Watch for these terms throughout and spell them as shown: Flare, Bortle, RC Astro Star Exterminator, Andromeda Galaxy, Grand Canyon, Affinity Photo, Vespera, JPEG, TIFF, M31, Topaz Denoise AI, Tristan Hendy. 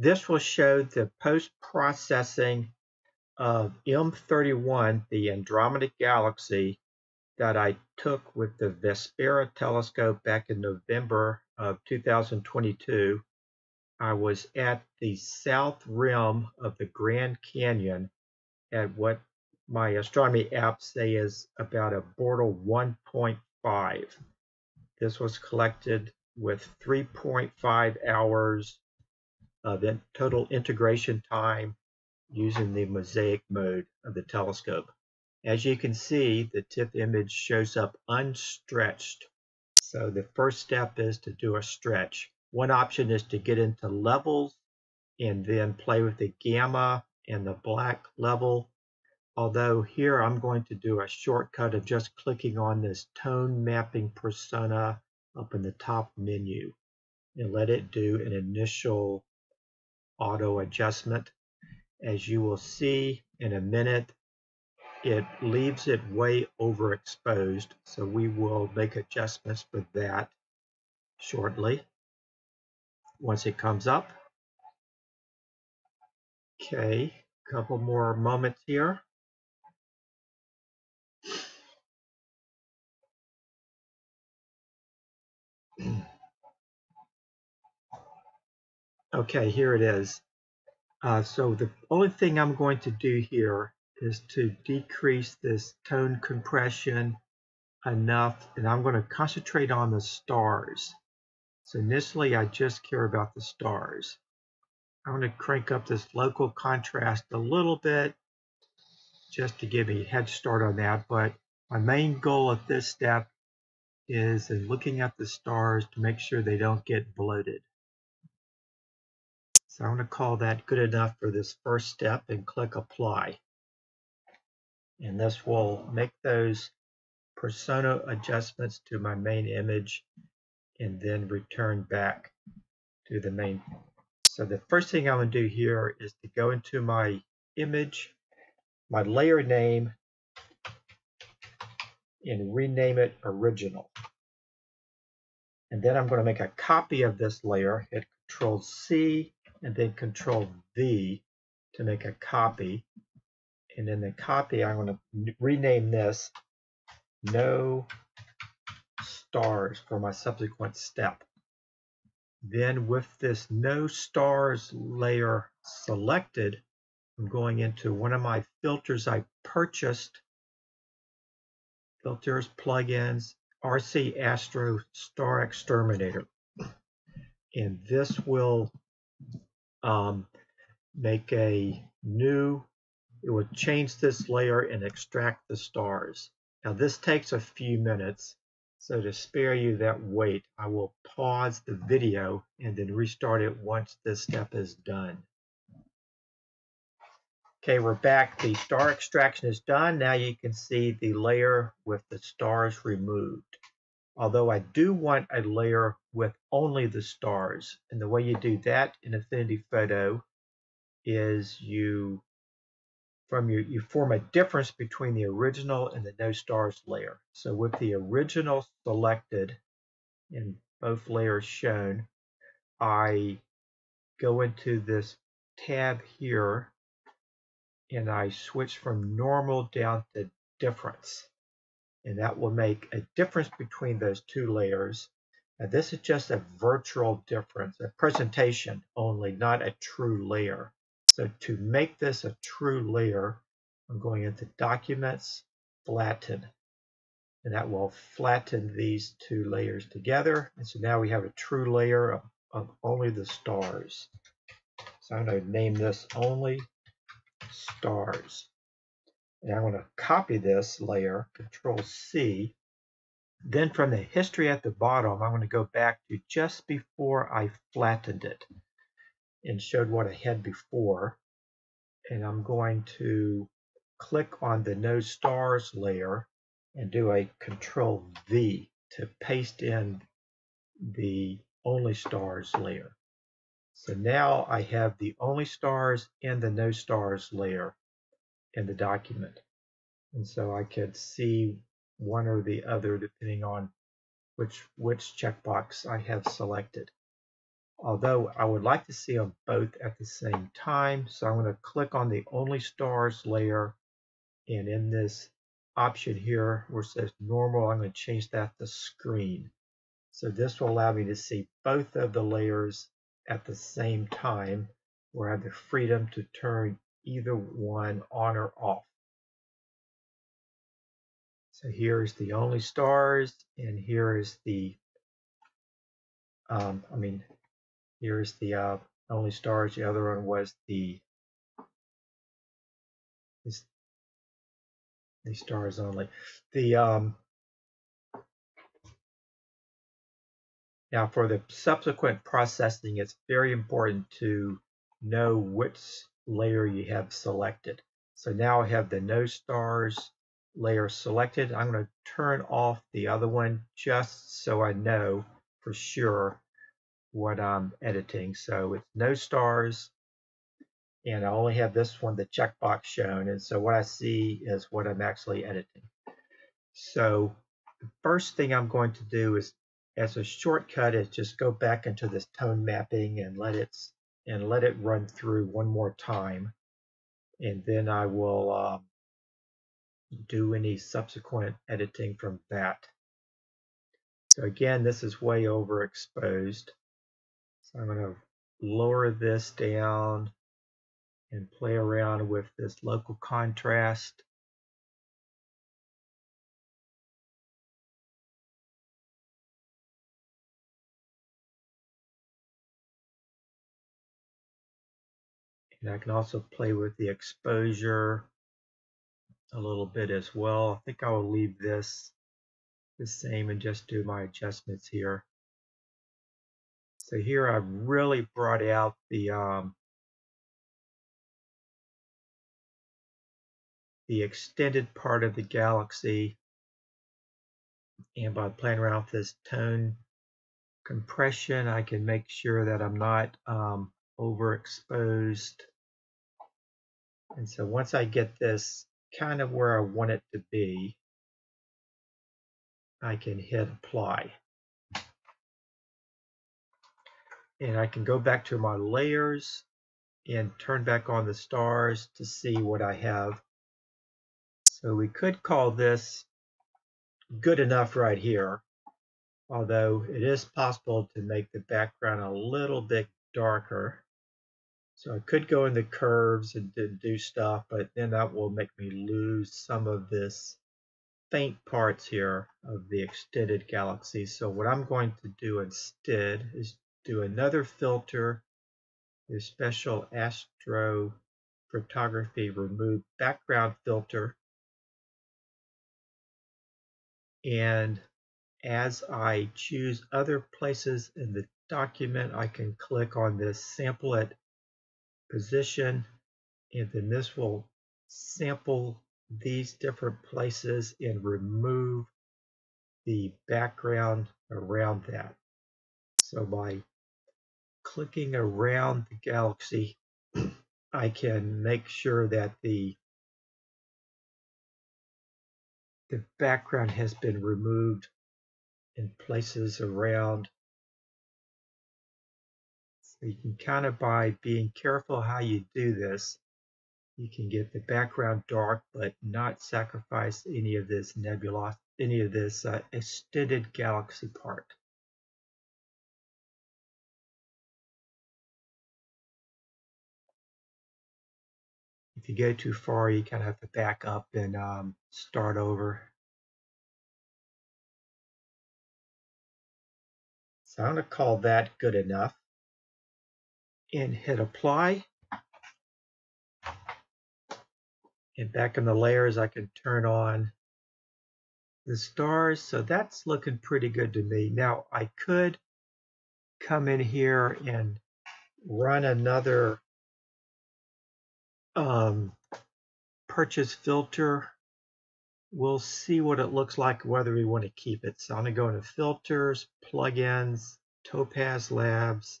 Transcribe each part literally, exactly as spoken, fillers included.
This will show the post-processing of M thirty-one, the Andromeda Galaxy, that I took with the Vespera telescope back in November of two thousand twenty-two. I was at the south rim of the Grand Canyon at what my astronomy apps say is about a Bortle one point five. This was collected with three point five hours of in total integration time using the mosaic mode of the telescope. As you can see, the TIFF image shows up unstretched. So the first step is to do a stretch. One option is to get into levels and then play with the gamma and the black level. Although here I'm going to do a shortcut of just clicking on this tone mapping persona up in the top menu and let it do an initial auto adjustment. As you will see in a minute, it leaves it way overexposed, so we will make adjustments with that shortly once it comes up. Okay, a couple more moments here. Okay, here it is. Uh, so the only thing I'm going to do here is to decrease this tone compression enough, and I'm going to concentrate on the stars. So initially, I just care about the stars. I'm going to crank up this local contrast a little bit just to give me a head start on that. But my main goal at this step is in looking at the stars to make sure they don't get bloated. So I'm going to call that good enough for this first step and click Apply. And this will make those persona adjustments to my main image and then return back to the main. So the first thing I'm going to do here is to go into my image, my layer name, and rename it Original. And then I'm going to make a copy of this layer. Hit Control C and then Control V to make a copy. And in the copy, I'm going to rename this No Stars for my subsequent step. Then with this No Stars layer selected, I'm going into one of my filters I purchased. Filters, plugins, R C Astro Star Exterminator. And this will um, make a new, it will change this layer and extract the stars. Now this takes a few minutes, so to spare you that wait, I will pause the video and then restart it once this step is done. Okay, we're back. The star extraction is done. Now you can see the layer with the stars removed. Although I do want a layer with only the stars, and the way you do that in Affinity Photo is you From your, you form a difference between the original and the no stars layer. So with the original selected and both layers shown, I go into this tab here and I switch from normal down to difference. And that will make a difference between those two layers. Now this is just a virtual difference, a presentation only, not a true layer. So to make this a true layer, I'm going into Documents, Flatten, and that will flatten these two layers together. And so now we have a true layer of, of only the stars. So I'm going to name this Only Stars. And I'm going to copy this layer, Control C. Then from the history at the bottom, I'm going to go back to just before I flattened it and showed what I had before, and I'm going to click on the No Stars layer and do a Control V to paste in the Only Stars layer. So now I have the Only Stars and the No Stars layer in the document, and so I could see one or the other depending on which which checkbox I have selected. although I would like to see them both at the same time. So I'm going to click on the Only Stars layer, and in this option here where it says Normal, I'm going to change that to Screen. So this will allow me to see both of the layers at the same time, where I have the freedom to turn either one on or off. So here's the Only Stars, and here is the, um, I mean, here is the uh, Only Stars. The other one was the, is the Stars Only. The um, now for the subsequent processing, it's very important to know which layer you have selected. So now I have the No Stars layer selected. I'm going to turn off the other one just so I know for sure what I'm editing. So it's No Stars, and I only have this one, the checkbox shown, and so what I see is what I'm actually editing. So the first thing I'm going to do is, as a shortcut, is just go back into this tone mapping and let it and let it run through one more time, and then I will uh, do any subsequent editing from that. So again, this is way overexposed. So I'm going to lower this down and play around with this local contrast. And I can also play with the exposure a little bit as well. I think I will leave this the same and just do my adjustments here. So here I've really brought out the um, the extended part of the galaxy, and by playing around with this tone compression, I can make sure that I'm not um, overexposed. And so once I get this kind of where I want it to be, I can hit apply. And I can go back to my layers and turn back on the stars to see what I have. So we could call this good enough right here, although it is possible to make the background a little bit darker. So I could go in the curves and do stuff, but then that will make me lose some of this faint parts here of the extended galaxy. So what I'm going to do instead is do another filter, the special astro photography remove background filter. And as I choose other places in the document, I can click on this sample at position, and then this will sample these different places and remove the background around that. So by clicking around the galaxy, I can make sure that the the background has been removed in places around. You can kind of, by being careful how you do this, you can get the background dark, but not sacrifice any of this nebula, any of this uh, extended galaxy part. If you go too far, you kind of have to back up and um, start over. So I'm going to call that good enough, and hit apply. And back in the layers, I can turn on the stars. So that's looking pretty good to me. Now I could come in here and run another um, purchase filter. We'll see what it looks like, whether we want to keep it. So I'm going to go into Filters, Plugins, Topaz Labs,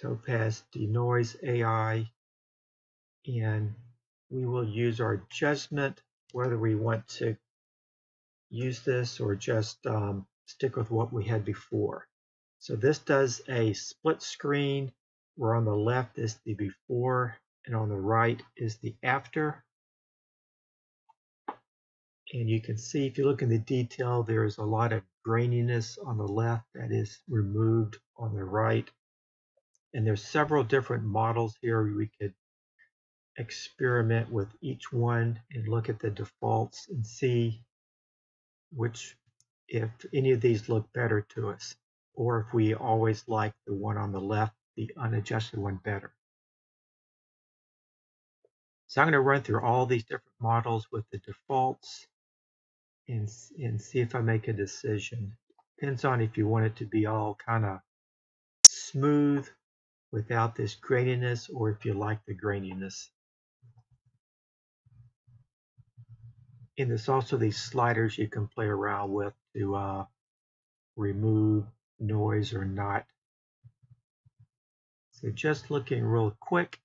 Topaz Denoise A I, and we will use our judgment whether we want to use this or just um, stick with what we had before. So this does a split screen where on the left is the before and on the right is the after. And you can see if you look in the detail, there's a lot of graininess on the left that is removed on the right. And there's several different models here. We could experiment with each one and look at the defaults and see which, if any of these look better to us, or if we always like the one on the left, the unadjusted one, better. So I'm going to run through all these different models with the defaults and, and see if I make a decision. Depends on if you want it to be all kind of smooth without this graininess, or if you like the graininess. And there's also these sliders you can play around with to uh, remove noise or not. So just looking real quick,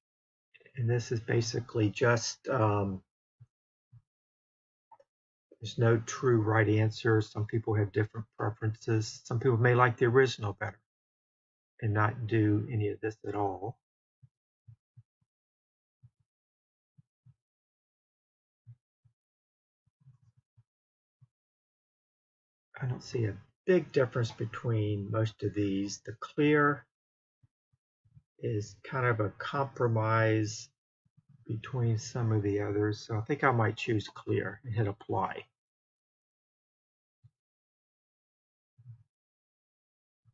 and this is basically just, um, there's no true right answer. Some people have different preferences. Some people may like the original better and not do any of this at all. I don't see a big difference between most of these. The clear is kind of a compromise between some of the others. So I think I might choose clear and hit apply.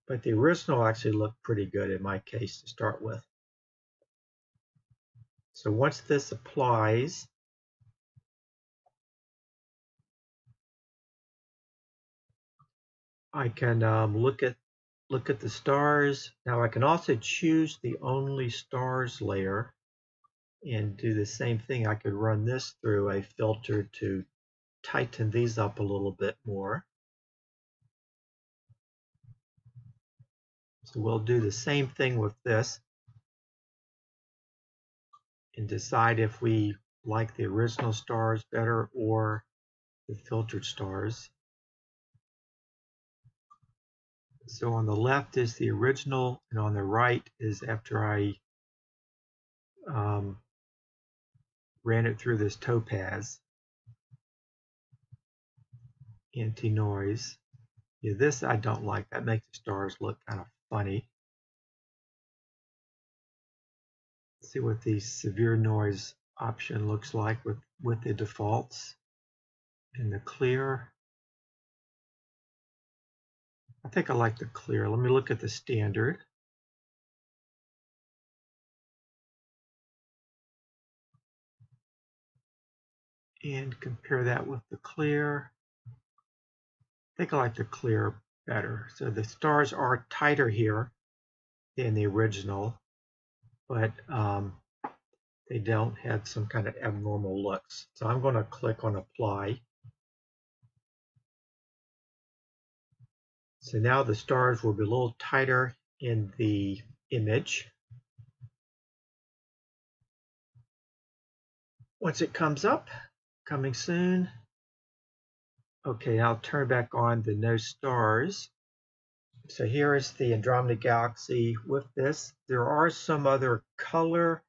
But the original actually looked pretty good in my case to start with. So once this applies, I can um, look at look at the stars. Now I can also choose the only stars layer and do the same thing. I could run this through a filter to tighten these up a little bit more. So we'll do the same thing with this and decide if we like the original stars better or the filtered stars. So on the left is the original, and on the right is after I um, ran it through this Topaz anti-noise. Yeah, this I don't like. That makes the stars look kind of funny. Let's see what the severe noise option looks like with, with the defaults and the clear. I think I like the clear. Let me look at the standard. And compare that with the clear. I think I like the clear better. So the stars are tighter here than the original, but um, they don't have some kind of abnormal looks. So I'm going to click on apply. So now the stars will be a little tighter in the image. Once it comes up, coming soon. Okay, I'll turn back on the no stars. So here is the Andromeda Galaxy with this. There are some other color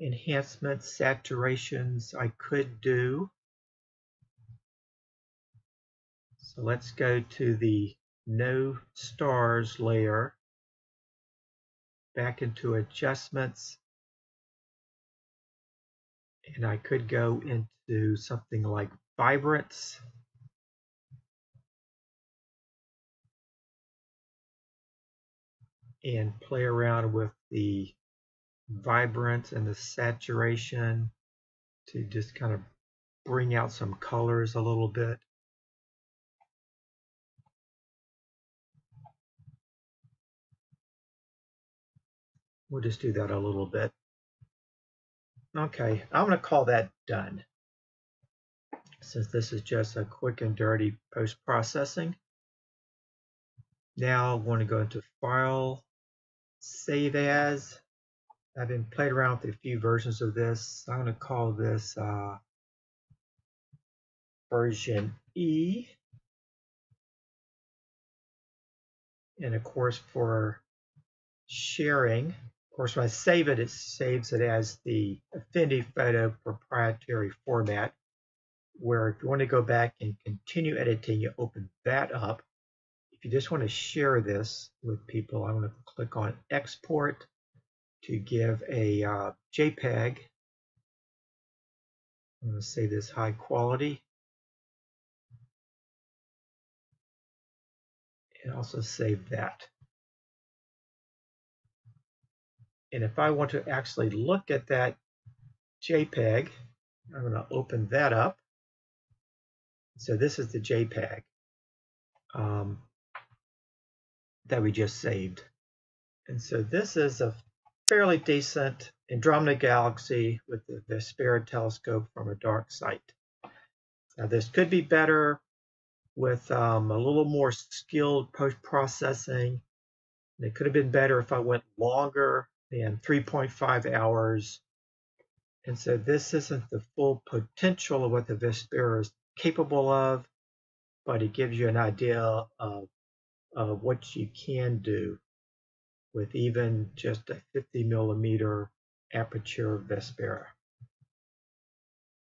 enhancements, saturations I could do. So let's go to the no stars layer, back into adjustments, and I could go into something like vibrance. And play around with the vibrance and the saturation to just kind of bring out some colors a little bit. We'll just do that a little bit. Okay, I'm going to call that done, since this is just a quick and dirty post-processing. Now I want to go into File, Save As. I've been playing around with a few versions of this. I'm going to call this uh, version E. in a course for sharing. Of course, when I save it, it saves it as the Affinity Photo proprietary format, where if you want to go back and continue editing, you open that up. If you just want to share this with people, I'm going to click on Export to give a uh, JPEG. I'm going to say this high quality. And also save that. And if I want to actually look at that JPEG, I'm going to open that up. So this is the JPEG um, that we just saved. And so this is a fairly decent Andromeda Galaxy with the Vespera telescope from a dark site. Now this could be better with um, a little more skilled post-processing. It could have been better if I went longer than three point five hours. And so this isn't the full potential of what the Vespera is capable of, but it gives you an idea of, of what you can do with even just a fifty millimeter aperture Vespera.